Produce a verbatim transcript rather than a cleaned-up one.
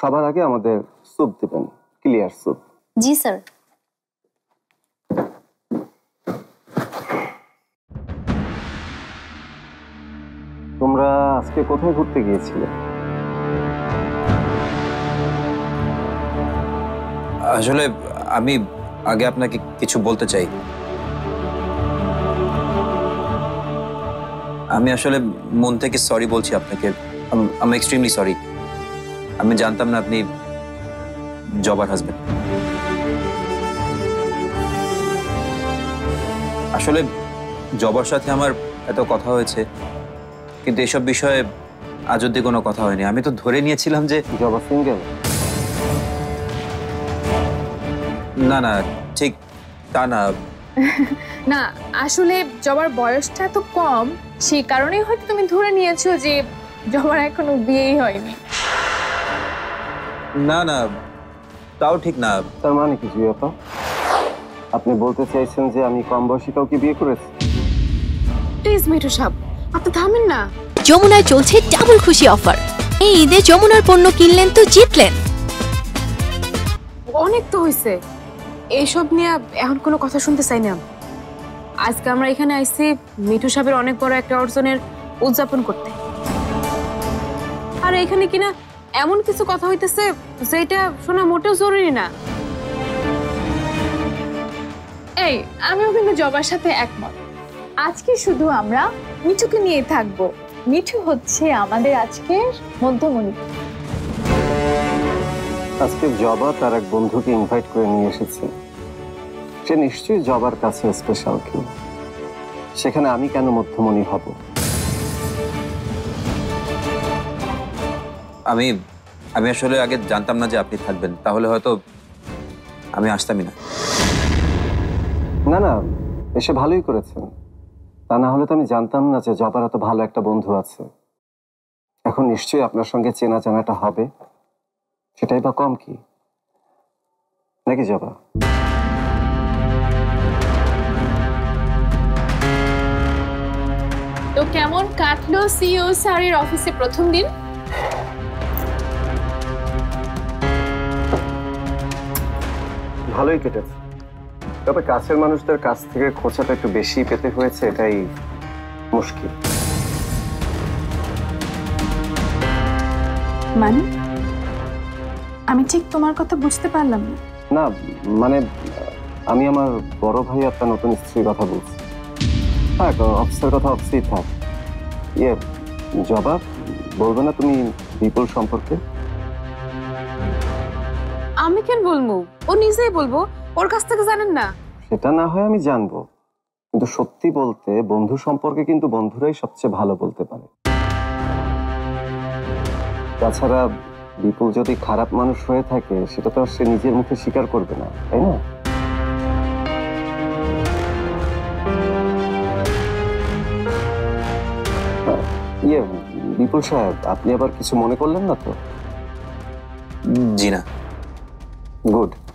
সবার আগে আমাদের স্যুপ দিবেন, ক্লিয়ার স্যুপ। জি স্যার। তোমরা আজকে কোথায় ঘুরতে গিয়েছিলে? আসলে আমি আগে আপনাকে কিছু বলতে চাই। আমি আসলে মন থেকে সরি বলছি আপনাকে, আমি এক্সট্রিমলি সরি। আমি জানতাম না আপনি জবার হাজবেন্ড। আসলে জবার সাথে আমার এত কথা হয়েছে, কিন্তু এসব বিষয়ে আজ অব্দি কোনো কথা হয়নি। আমি তো ধরে নিয়েছিলাম যে জবা সিঙ্গেল। না না, ঠিক তা না। না, আসলে জবার বয়সটা তো কম, সেই কারণেই হয়তো তুমি ধরে নিয়েছো যে জবার এখনো বিয়েই হয়নি। না না, তাও ঠিক না। তার মানে কি জুয়াপা, আপনি বলতে চাইছেন যে আমি কম বয়সী কাউকে বিয়ে করেছি? প্লিজ মিঠু সাহেব, আপনি থামেন না। যমুনায় চলছে ডাবল খুশি অফার। এই ঈদে যমুনার পণ্য কিনলেন তো জিতলেন। অনেক তো হয়েছে, এইসব নিয়ে এখন কোনো কথা শুনতে চাই না। আজকে আমরা এখানে আইছি মিঠু সাহেবের অনেক বড় একটা অর্জনের উদযাপন করতে। আর এখানে কিনা এমন কিছু কথা হইতেছে যেটা শোনা মোটেও জরুরি না। এই আমিও কিন্তু জবার সাথে একমত। আজকে শুধু আমরা মিঠুকে নিয়ে থাকবো। মিঠু হচ্ছে আমাদের আজকের মধ্যমণি। আজকে জবা তার এক বন্ধুকে ইনভাইট করে নিয়ে এসেছে। সে নিশ্চয়ই জবার কাছে স্পেশাল কেউ, সেখানে আমি কেন মধ্যমণি হব? আমি আমি আসলে আগে জানতাম না যে আপনি থাকবেন, তাহলে হয়তো আমি আসতামই না। না না, এসে ভালোই করেছেন। তা না হলে তো আমি জানতাম না যে জবার এত ভালো একটা বন্ধু আছে। এখন নিশ্চয়ই আপনার সঙ্গে চেনা জানাটা হবে, সেটাই বা কম কি নাকি জবা? তো কেমন কাটলো সিইও স্যারের অফিসে প্রথম দিন? ভালোই কেটেছে, তবে কাছের মানুষদের কাছ থেকে খোঁচাটা একটু বেশি পেতে হয়েছে, এটাই মুশকিল। মানে আমি ঠিক তোমার কথা বুঝতে পারলাম না। না মানে আমি আমার বড় ভাই আর তার নতুন স্ত্রীর কথা বলছি। হ্যাঁ, অফিসের কথা অফিসেই থাক। ইয়ে জবা, বলবে না তুমি বিপুল সম্পর্কে? আমি কেন বলবো, ও নিজেই বলবো। ওর কাছ থেকে জানেন না? সেটা না হয় আমি জানবো, কিন্তু সত্যি বলতে বন্ধু সম্পর্কে কিন্তু বন্ধুরাই সবচেয়ে ভালো বলতে পারে। তাছাড়া বিপুল যদি খারাপ মানুষ হয়ে থাকে, সেটা তো সে নিজের মুখে স্বীকার করবে না, তাই না? ইয়ে বিপুল সাহেব, আপনি আবার কিছু মনে করলেন না তো? জি না। গুড।